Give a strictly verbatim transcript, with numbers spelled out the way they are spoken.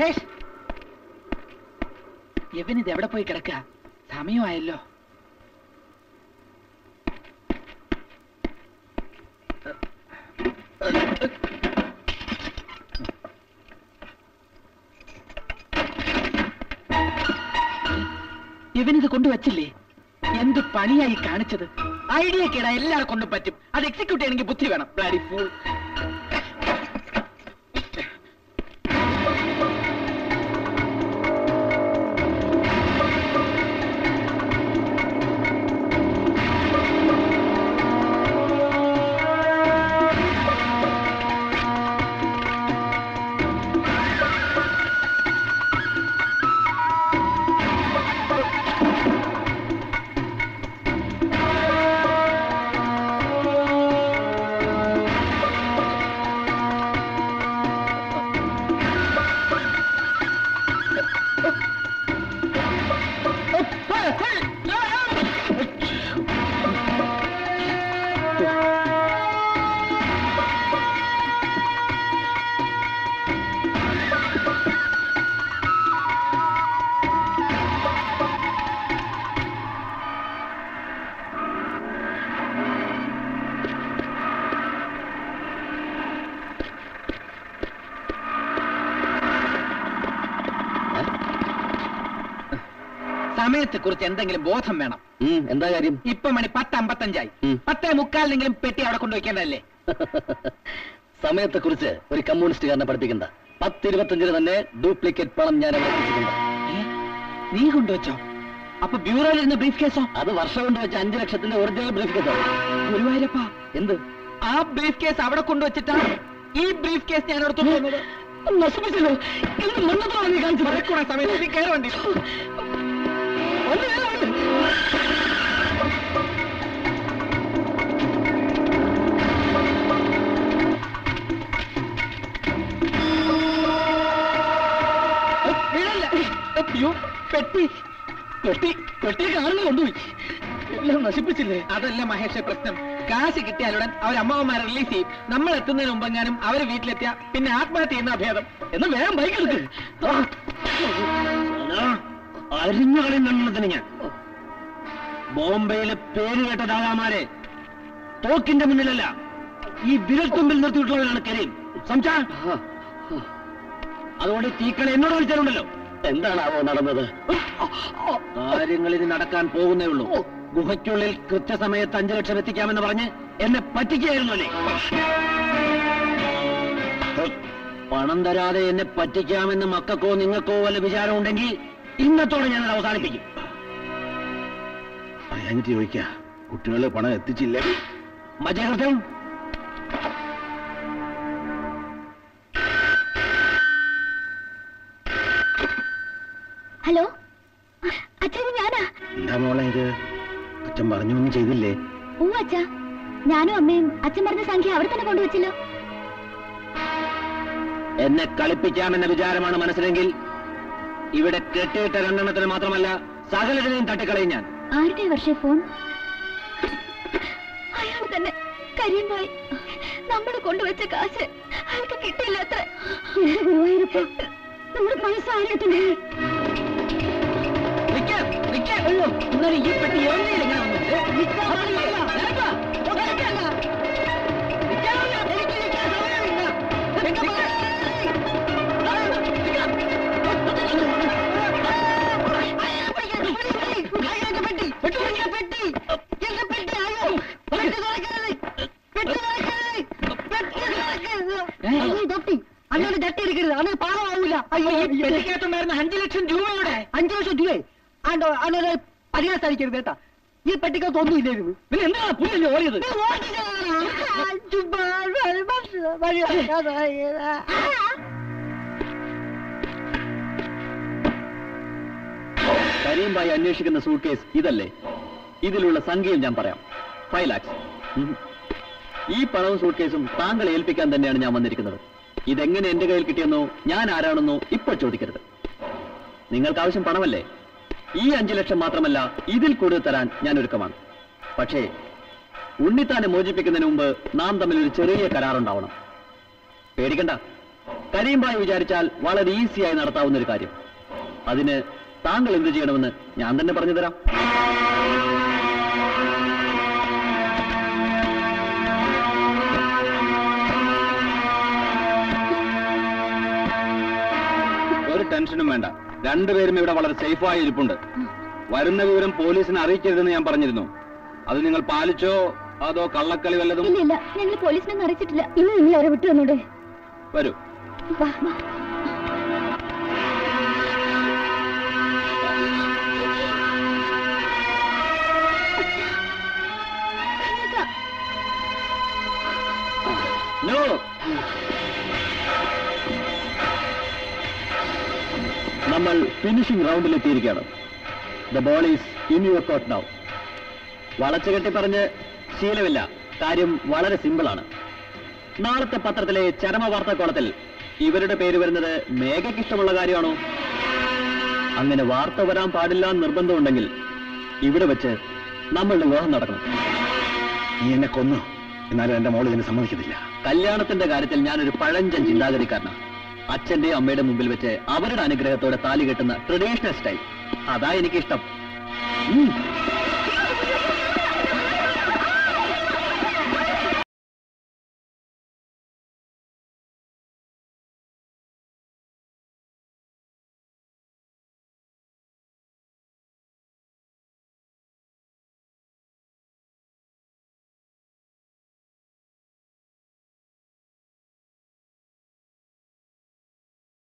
മഹേഷ്, യവൻ ഇത് എവിടെ പോയി കിടക്കുക? സമയമായല്ലോ. ഇവനിത് കൊണ്ടുവച്ചില്ലേ? എന്ത് പണിയായി കാണിച്ചത്? ഐഡിയ കേടാ, എല്ലാവരും കൊണ്ടും പറ്റും. അത് എക്സിക്യൂട്ട് ചെയ്യണമെങ്കിൽ ബുദ്ധി വേണം. Bloody fool. സമയത്തെ കുറിച്ച് എന്തെങ്കിലും ബോധം വേണം. എന്താ കാര്യം? ഇപ്പൊ മണി പത്ത് അമ്പത്തഞ്ചായി. പത്തേ മുക്കാലിനെങ്കിലും പെട്ടി അവിടെ കൊണ്ടുവയ്ക്കേണ്ടതല്ലേ? സമയത്തെ കുറിച്ച് ഒരു കമ്മ്യൂണിസ്റ്റുകാരനെ പഠിപ്പിക്കണ്ട. പത്ത് ഇരുപത്തഞ്ചിന് തന്നെ ഡ്യൂപ്ലിക്കേറ്റ് പണം ഞാൻ അവിടെ എത്തിച്ചിട്ടുണ്ട്. നീ കൊണ്ടുവച്ചോ? അപ്പൊ ബ്യൂറോയിലിരുന്ന ബ്രീഫ് കേസോ? അത് വർഷം കൊണ്ട് വെച്ച അഞ്ചു ലക്ഷത്തിന്റെ ഒറിജിനൽ ബ്രീഫ് കേസോ? ഗുരുവായൂരപ്പ, എന്ത് ആ ബ്രീഫ് കേസ് അവിടെ കൊണ്ടുവച്ചിട്ടാണ് ഈ ബ്രീഫ് കേസ് ഞാൻ അവിടെ തോന്നുന്നത്. നശിപ്പിച്ചല്ലോ. ഇതിന് മുന്നോട്ടാണ് നീ കാണിച്ചത്. സമയത്ത് നീ കയറുവണ്ടി. കൊണ്ടുപോയി എല്ലാം നശിപ്പിച്ചില്ലേ? അതല്ല മഹേഷ് പ്രശ്നം. കാശ് കിട്ടിയാലുടൻ അവർ അമ്മാവന്മാരെ റിലീസ് ചെയ്യും. നമ്മൾ എത്തുന്നതിന് മുമ്പെങ്ങാനും അവര് വീട്ടിലെത്തിയ പിന്നെ ആത്മഹത്യ ചെയ്യുന്ന അഭേദം. എന്നാ വേഗം ബൈക്കെടുക്ക്. അരിഞ്ഞുകളിൽ നിന്നുള്ളതിന് ഞാൻ ബോംബെയിലെ പേര് കേട്ട ദാതാമാരെ തോക്കിന്റെ മുന്നിലല്ല, ഈ വിരൽത്തുമ്പിൽ നിർത്തിയിട്ടുള്ളവരാണ് കരീം സംസാർ. അതുകൊണ്ട് തീക്കളെ എന്നോട് വിളിച്ചാലുണ്ടല്ലോ. എന്താണാവോ നടന്നത്? കാര്യങ്ങളിന് നടക്കാൻ പോകുന്നേ ഉള്ളൂ. ഗുഹയ്ക്കുള്ളിൽ കൃത്യസമയത്ത് അഞ്ചു ലക്ഷം എത്തിക്കാമെന്ന് പറഞ്ഞ് എന്നെ പറ്റിക്കുകയായിരുന്നു അല്ലേ? പണം തരാതെ എന്നെ പറ്റിക്കാമെന്ന് മക്കൾക്കോ നിങ്ങൾക്കോ വല്ല വിചാരം ഉണ്ടെങ്കിൽ ഇന്നത്തോടെ ഞാനത് അവസാനിപ്പിക്കും. അയാഞ്ഞിട്ട് ചോദിക്ക, കുട്ടികളെ പണം എത്തിച്ചില്ല. മറ്റേ കൃത്യം ഹലോ അച്ഛൻ, ഞാനാ. എന്താ മോളെ ഇത്? അച്ഛൻ പറഞ്ഞൊന്നും ചെയ്തില്ലേ? ഓ അച്ഛ, ഞാനും അമ്മയും അച്ഛൻ പറഞ്ഞ സംഖ്യ അവിടെ തന്നെ കൊണ്ടുവച്ചല്ലോ. എന്നെ കളിപ്പിക്കാമെന്ന വിചാരമാണ് മനസ്സിലെങ്കിൽ ഇവിടെ കെട്ടിയിട്ട രണ്ടെണ്ണത്തിന് മാത്രമല്ല സകലതിനെയും തട്ടിക്കളയും ഞാൻ. ആരുടെ വർഷേ ഫോൺ? അയാൾ തന്നെ. കരീമായി നമ്മൾ കൊണ്ടുവച്ച കാശ് അയാൾക്ക് കിട്ടിയില്ല. അത്ര ഗുരുവായൂരപ്പ, നമ്മുടെ പൈസ ആരെത്തുന്നേ? അഞ്ചു ലക്ഷം രൂപയുടെ അഞ്ചു ലക്ഷം രൂപ പരിഹാസായിരിക്കരുത് കേട്ടാ. ഈ പെട്ടിക്കകത്ത് ഒന്നും ഇല്ലായിരുന്നു. പിന്നെ എന്താണ് പുല്ലില്ല ഓടിയത്? കരീംഭായി അന്വേഷിക്കുന്ന സൂട്ട് കേസ് ഇതല്ലേ? ഇതിലുള്ള സംഖ്യയും ഞാൻ പറയാം. ഫൈവ് ലാക്സ്. ഈ പണവും സൂട്ട് കേസും താങ്കളെ ഏൽപ്പിക്കാൻ തന്നെയാണ് ഞാൻ വന്നിരിക്കുന്നത്. ഇതെങ്ങനെ എന്റെ കയ്യിൽ കിട്ടിയെന്നോ ഞാൻ ആരാണെന്നോ ഇപ്പോൾ ചോദിക്കരുത്. നിങ്ങൾക്ക് ആവശ്യം പണമല്ലേ? ഈ അഞ്ചു ലക്ഷം മാത്രമല്ല, ഇതിൽ കൂടുതൽ തരാൻ ഞാൻ ഒരുക്കമാണ്. പക്ഷേ ഉണ്ണിത്താനെ മോചിപ്പിക്കുന്നതിന് മുമ്പ് നാം തമ്മിൽ ഒരു ചെറിയ കരാറുണ്ടാവണം. പേടിക്കണ്ട, കരീംഭായ് വിചാരിച്ചാൽ വളരെ ഈസിയായി നടത്താവുന്ന ഒരു കാര്യം. അതിന് താങ്കൾ എന്ത് ചെയ്യണമെന്ന് ഞാൻ തന്നെ പറഞ്ഞു തരാം. ഒരു ടെൻഷനും വേണ്ട, രണ്ടുപേരും ഇവിടെ വളരെ സേഫായി ഇരിപ്പുണ്ട്. വരുന്ന വിവരം പോലീസിനെ അറിയിക്കരുതെന്ന് ഞാൻ പറഞ്ഞിരുന്നു. അത് നിങ്ങൾ പാലിച്ചോ അതോ കള്ളക്കളി വല്ലതും? ഇല്ല, ഞങ്ങൾ പോലീസിനെ അറിയിച്ചിട്ടില്ല. ഇന്ന് നിങ്ങൾ അവരെ വിട്ടു വന്നോടെ. വരൂ. നമ്മൾ ഫിനിഷിംഗ് റൗണ്ടിലെത്തിയിരിക്കുകയാണ്. The ball is in your court now. വളച്ചു കെട്ടി പറഞ്ഞ് ശീലമില്ല, കാര്യം വളരെ സിമ്പിളാണ്. നാളത്തെ പത്രത്തിലെ ചരമ വാർത്താക്കോളത്തിൽ ഇവരുടെ പേര് വരുന്നത് മേഘയ്ക്ക് ഇഷ്ടമുള്ള കാര്യമാണോ? അങ്ങനെ വാർത്ത വരാൻ പാടില്ല എന്ന് നിർബന്ധമുണ്ടെങ്കിൽ ഇവിടെ വെച്ച് നമ്മളുടെ വിവാഹം നടക്കണം. നീ എന്നെ കൊന്നു, എന്നാലും എന്റെ മോൾ ഇതിനെ സമ്മതിക്കത്തില്ല. കല്യാണത്തിന്റെ കാര്യത്തിൽ ഞാനൊരു പഴഞ്ചൻ ചിന്താഗതിക്കാരനാണ്. അച്ഛന്റെയും അമ്മയുടെ മുമ്പിൽ വെച്ച് അവരുടെ അനുഗ്രഹത്തോടെ താലി കെട്ടുന്ന ട്രഡീഷണൽ സ്റ്റൈൽ, അതാ എനിക്കിഷ്ടം.